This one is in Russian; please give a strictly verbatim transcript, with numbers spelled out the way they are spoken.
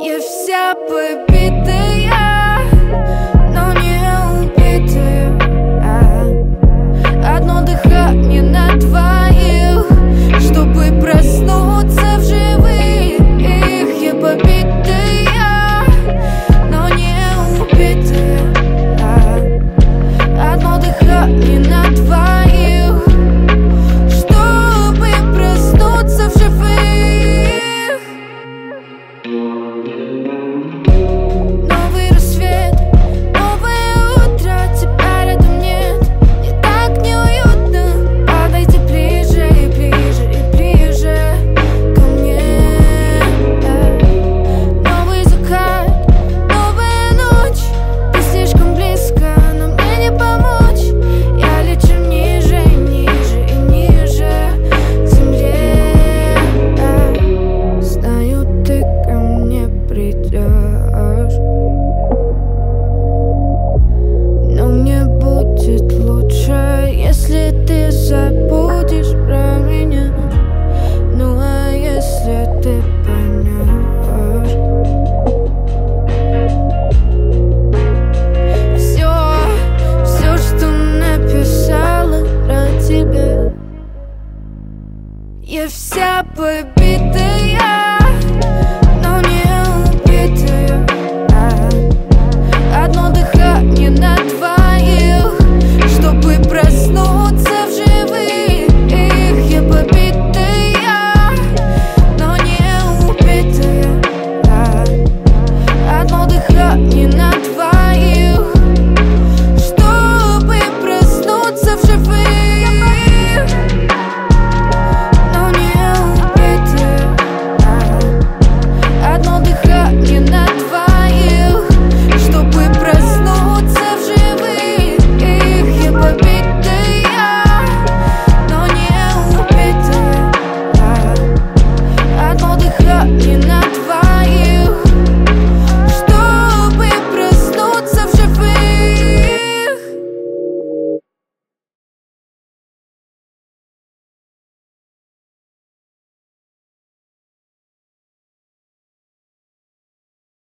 Я вся побитая, но не убитая. Одно дыхание на двоих, чтобы проснуться в живых. Я побитая, но не убитая. Одно дыхание на двоих, чтобы проснуться в живых. Но не убитая, но не убитая. Одно дыхание на